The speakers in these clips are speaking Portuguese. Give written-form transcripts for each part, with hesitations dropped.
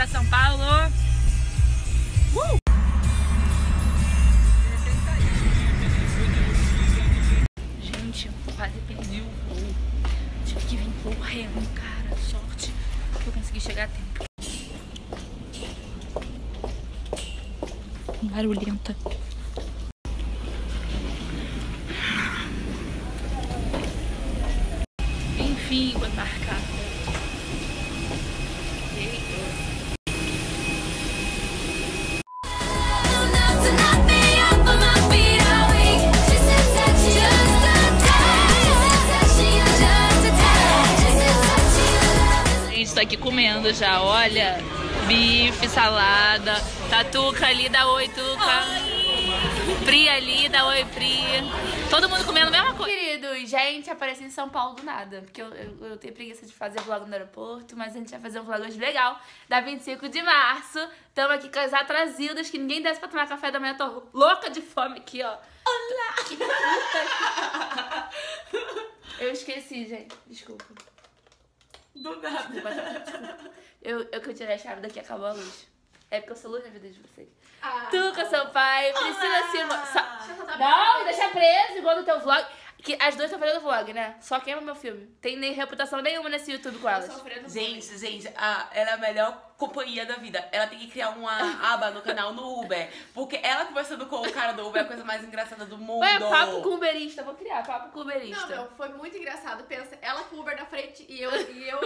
pra São Paulo. Gente, eu quase perdi o voo. Tive que vir correndo, cara. Sorte que eu consegui chegar a tempo. Barulhenta. Enfim, vou embarcar. A gente tá aqui comendo já, olha. Bife, salada. Tatuca ali, dá oi, Tuca. Oi. Pri ali, dá oi, Pri. Todo mundo comendo a mesma coisa. Queridos, gente, apareci em São Paulo do nada. Porque eu tenho preguiça de fazer vlog no aeroporto, mas a gente vai fazer um vlog hoje legal, da 25 de março. Tamo aqui com as atrasadas, que ninguém desce pra tomar café da manhã. Tô louca de fome aqui, ó. Olá! Eu esqueci, gente. Desculpa. Do nada. Desculpa. Eu tirei a chave daqui, acabou a luz. É porque eu sou luz na vida de vocês. Tuca Sampaio, Priscila Silva. Não, deixa preso igual no teu vlog. Que as duas estão fazendo vlog, né? Só queima meu filme. Tem nem reputação nenhuma nesse YouTube com elas. Gente, ela é a melhor companhia da vida. Ela tem que criar uma aba no canal no Uber. Porque ela conversando com o cara do Uber é a coisa mais engraçada do mundo. É papo com uberista. Vou criar papo com uberista. Não, foi muito engraçado. Pensa, ela com o Uber na frente e eu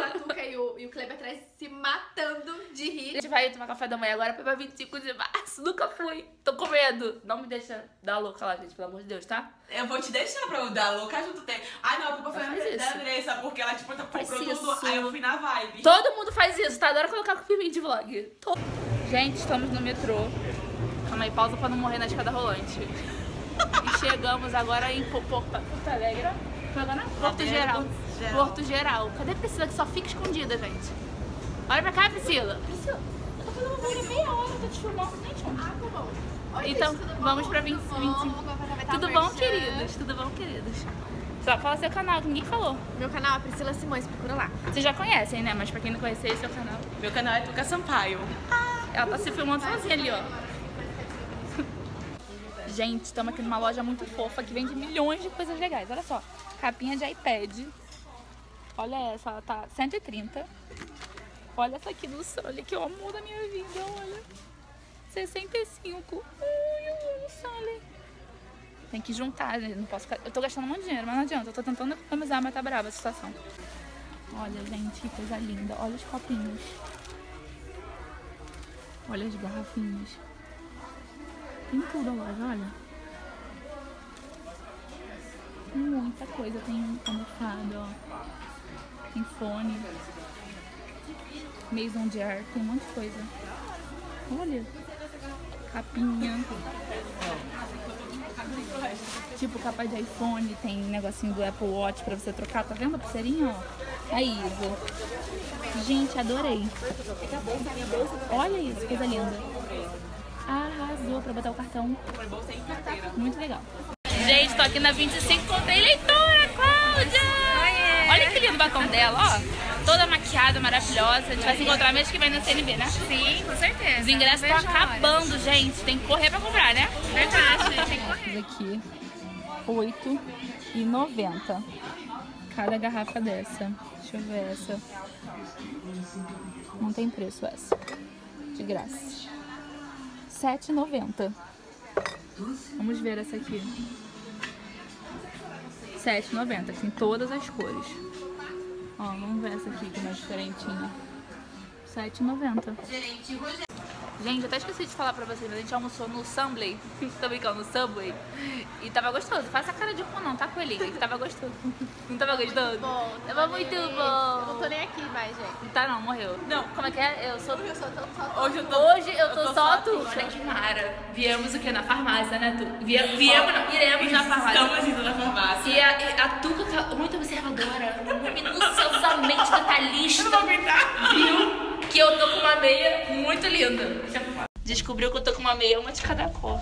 a Tuca e o Kleber atrás se matando de rir. A gente vai tomar café da manhã agora pra 25 de março. Nunca fui. Tô com medo. Não me deixa dar louca lá, gente. Pelo amor de Deus, tá? Eu vou te deixar pra eu dar louca junto. Ai, não, a culpa foi da Andressa, porque ela, tipo, tá comprando tudo. Aí eu fui na vibe. Todo mundo faz isso, tá? Adoro colocar com filminho de vlog. Gente, estamos no metrô. Calma aí, pausa pra não morrer na escada rolante. E chegamos agora em Porto Alegre. Porto Geral. Cadê a Priscila, que só fica escondida, gente? Olha pra cá, Priscila. Priscila, eu tô fazendo uma meia hora, eu tô te filmando, nem te mostrar. Ah, tá bom. Oi, então, gente, vamos pra 25. Tudo bom, queridos? Tudo bom, queridos? Só fala seu canal, que ninguém falou. Meu canal é Priscila Simões, procura lá. Vocês já conhecem, né? Mas pra quem não conhecer, esse é o canal. Meu canal é Tuca Sampaio. Ela tá se filmando sozinha ali, ó. Gente, estamos aqui numa loja muito fofa que vende milhões de coisas legais. Olha só, capinha de iPad. Olha essa, ela tá 130. Olha essa aqui do sol, olha que amor da minha vida, olha. 65. Ai, eu amo o Sully. Tem que juntar, não posso ficar... Eu tô gastando um monte de dinheiro, mas não adianta. Eu tô tentando economizar, mas tá brava a situação. Olha, gente, que coisa linda. Olha os copinhos. Olha as garrafinhas. Tem tudo a loja, olha. Tem muita coisa. Tem almofada, ó. Tem fone. Maison de ar. Tem um monte de coisa. Olha. Capinha. Tipo capa de iPhone, tem negocinho do Apple Watch pra você trocar. Tá vendo a pulseirinha, ó? Aí, gente, adorei. Olha isso, coisa linda. Arrasou pra botar o cartão. Muito legal. Gente, tô aqui na 25, comprei leitura, Cláudia! Olha que lindo o batom dela, ó. Toda maquiada, maravilhosa. A gente vai se encontrar mês que vem na CNB, né? Sim, com certeza. Os ingressos estão acabando, gente. Tem que correr pra comprar, né? Verdade, gente. Tem que correr. Aqui, R$8,90. Cada garrafa dessa. Deixa eu ver essa. Não tem preço essa. De graça. R$7,90. Vamos ver essa aqui. R$7,90. Tem todas as cores. Ó, vamos ver essa aqui que é mais diferentinha. R$7,90. Gente, eu até esqueci de falar pra vocês, mas a gente almoçou no Subway. Tô brincando, no Subway. E tava gostoso. Faz essa cara de cu não, tá, coelhinha? Que tava gostoso. Não tava gostoso? Tava muito bom. Eu não tô nem aqui mais, gente. Não tá não, morreu. Não. Como é que é? Hoje eu tô só tu. Olha que mara. Viemos o quê? Na farmácia, né, Tu? Iremos na farmácia. Estamos indo na farmácia. E a Tuca tá muito observadora. Minuciosamente detalhista. Eu não vou gritar. Viu? Que eu tô com uma meia muito linda. Descobriu que eu tô com uma meia, uma de cada cor.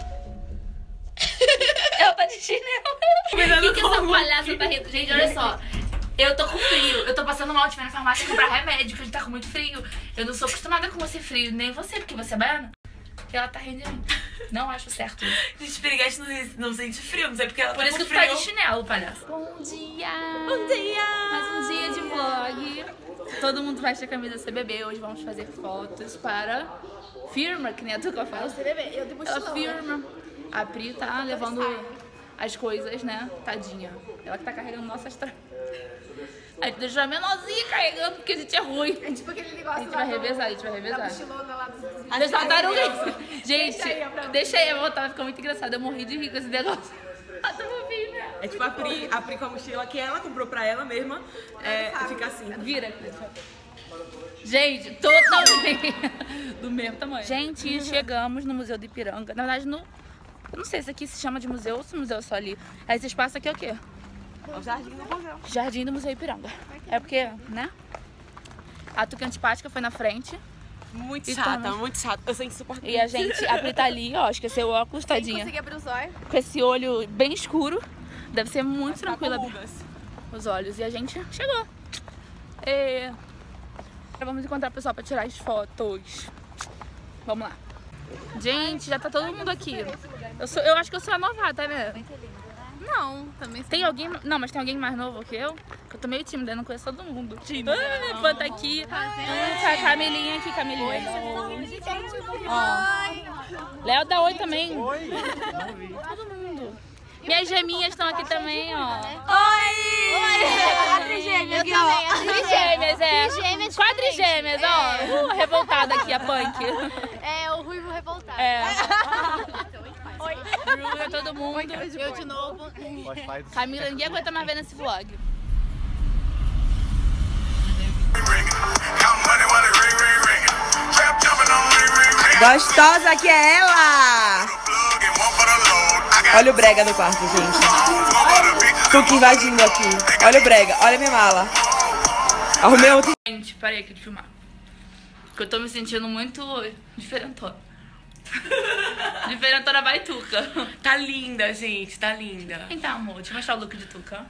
Ela tá de chinelo. O que essa palhaça tá rindo? Gente, olha só. Eu tô com frio, eu tô passando mal de ir na farmácia comprar remédio, porque a gente tá com muito frio. Eu não sou acostumada com você frio, nem você, porque você é baiana. E ela tá rendendo. Não acho certo. Gente, piriguete não sente frio, não sei porque ela tá com frio. Por isso que tu tá de chinelo, palhaço. Bom dia! Bom dia! Mais um dia de vlog. Todo mundo veste a camisa CBB, hoje vamos fazer fotos para... Firma, que nem a Tuca fala. CBB, eu tenho ela firma. A Pri tá levando as coisas, né? Tadinha. Ela que tá carregando nossas tralhas. A gente deixou a menorzinha carregando porque a gente é ruim. É tipo aquele negócio. A gente vai revezar. Gente, deixa aí, eu voltar, vai ficar muito engraçado. Eu morri de rir com esse negócio. É tipo a Pri com a mochila que ela comprou pra ela mesma. Fica assim. Vira. Gente, totalmente do mesmo tamanho. Gente, chegamos no Museu do Ipiranga. Na verdade, eu não sei se aqui se chama de museu ou se museu é só ali. Aí esse espaço aqui é o quê? O jardim do museu. Jardim do Museu Ipiranga. É porque, né? A Tuca antipática foi na frente. Muito chata, muito chata. Eu sei que suporto. E a gente, a Pri tá ali, ó, esqueceu o óculos, tadinha. Consegui abrir os olhos. Com esse olho bem escuro. Deve ser muito tranquilo abrir os olhos. E a gente chegou. E... vamos encontrar o pessoal pra tirar as fotos. Vamos lá. Gente, já tá todo mundo aqui. Eu acho que eu sou a novata, né? Não, também tem alguém. Não, mas tem alguém mais novo que eu? Que eu tô meio tímida, eu não conheço todo mundo. Tímida. Levanta tá aqui. Tá a Camilinha aqui, Camilinha. Ó. Léo dá oi também. Oi. Todo mundo. Minhas geminhas estão aqui também, ó. Oi! Trigêmeas, ó. Trigêmeas, quadrigêmeas, ó. Revoltada aqui, a punk. É, o Ruivo revoltado. É. Oi. Ruivo, todo mundo. Eu de novo. Camila, ninguém aguenta mais ver nesse vlog. Gostosa que é ela! Olha o brega no quarto, gente. Tuca invadindo aqui. Olha o brega, olha a minha mala. Arrumei outro. Gente, parei aqui de filmar. Porque eu tô me sentindo muito diferentona. Diferentona vai Tuca. Tá linda, gente, tá linda. Então, amor, deixa eu mostrar o look de Tuca.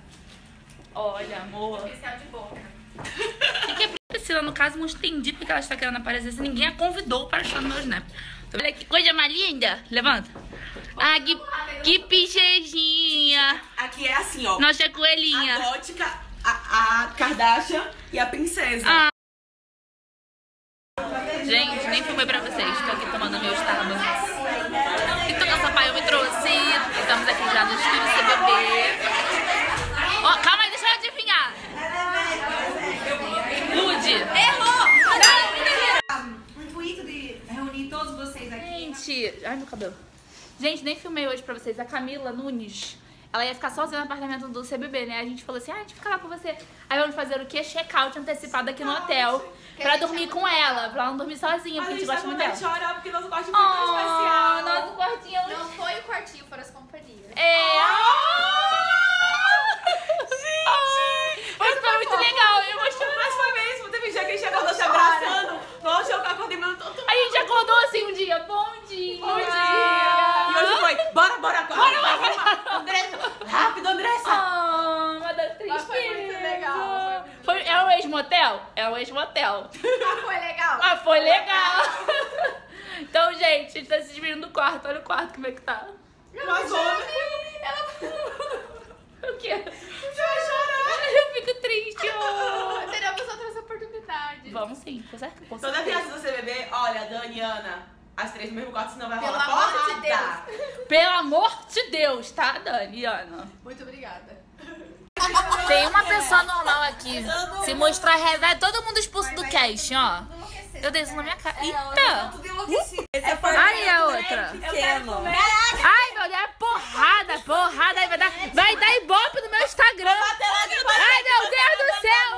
Olha, amor. Especial de boca. O que é Priscila, no caso, não entendi porque ela está querendo aparecer se ninguém a convidou para estar no meu snap. Olha que coisa mais linda. Levanta. Ah, que pichejinha. Aqui é assim, ó. Nossa coelhinha. A gótica, a Kardashian e a princesa. Ah. Gente, nem filmei pra vocês. Tô aqui tomando meu Starbucks. E Tuca Sampaio me trouxe. Estamos aqui já no estúdio CBB. Ó, calma aí, deixa eu adivinhar. Lude. Errou. O intuito de reunir todos vocês aqui. Gente, ai meu cabelo. Gente, nem filmei hoje pra vocês. A Camila Nunes, ela ia ficar sozinha no apartamento do CBB, né? A gente falou assim, ah, a gente fica lá com você. Aí vamos fazer o quê? Check-out antecipado aqui no hotel. Pra dormir com ela, pra ela não dormir sozinha, porque a gente gosta muito dela. A gente chora porque nosso quartinho foi tão especial. Nosso quartinho... Não foi o quartinho, foram as companhias. É... Gente! Mas foi muito legal, eu gostei. Mas foi mesmo, teve um dia que a gente acordou se abraçando. Nossa, eu acordei meu todo. A gente acordou assim um dia, bom dia! Bom dia! Bora, Andressa! Rápido, Andressa! Ah, uma das tristezas. Foi muito legal. É um ex-motel? É um ex-motel. Ah, foi legal? Ah, foi legal. Então, gente, a gente tá se despedindo do quarto. Olha o quarto, como é que tá. Nossa, ela... O quê? Você vai chorar. Eu fico triste. Teremos outras oportunidades. Vamos sim, com certeza. Toda criança do CBB, olha, Dani e Ana. As três no mesmo quarto, senão vai rolar porrada. Pelo amor de Deus, tá, Dani e Ana? Muito obrigada. Tem uma pessoa normal aqui. Se mostrar reserva, todo mundo expulso do casting, ó. Eu desço na minha cara. Eita! Aí a outra. Ai, meu Deus, é porrada, porrada. Vai dar ibope no meu Instagram. Ai, meu Deus do céu!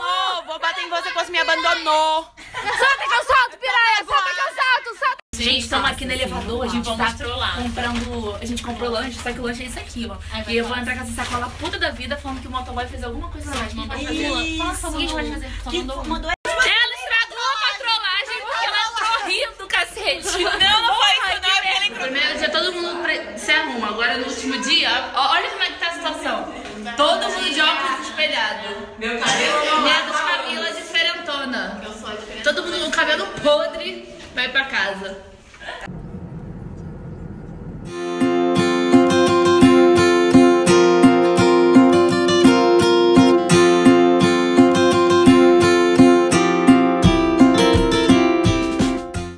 Vou bater em você, pois me abandonou. Solta que eu solto, piranha! Solta que eu solto, solta! Gente, estamos aqui no elevador, a gente tá comprando, a gente comprou lanche, só que o lanche é isso aqui, ó. E eu vou entrar com essa sacola puta da vida falando que o motoboy fez alguma coisa lá, mas não vai fazer. Nossa, o que a gente vai fazer? Ela estragou a trollagem porque ela entrou rindo do cacete. Não foi isso, não, porque ela entrou. Primeiro dia todo mundo se arruma, agora no último dia, olha como é que tá a situação. Todo mundo de óculos espelhado. Meu cabelo. todo mundo, cabelo podre, vai pra casa.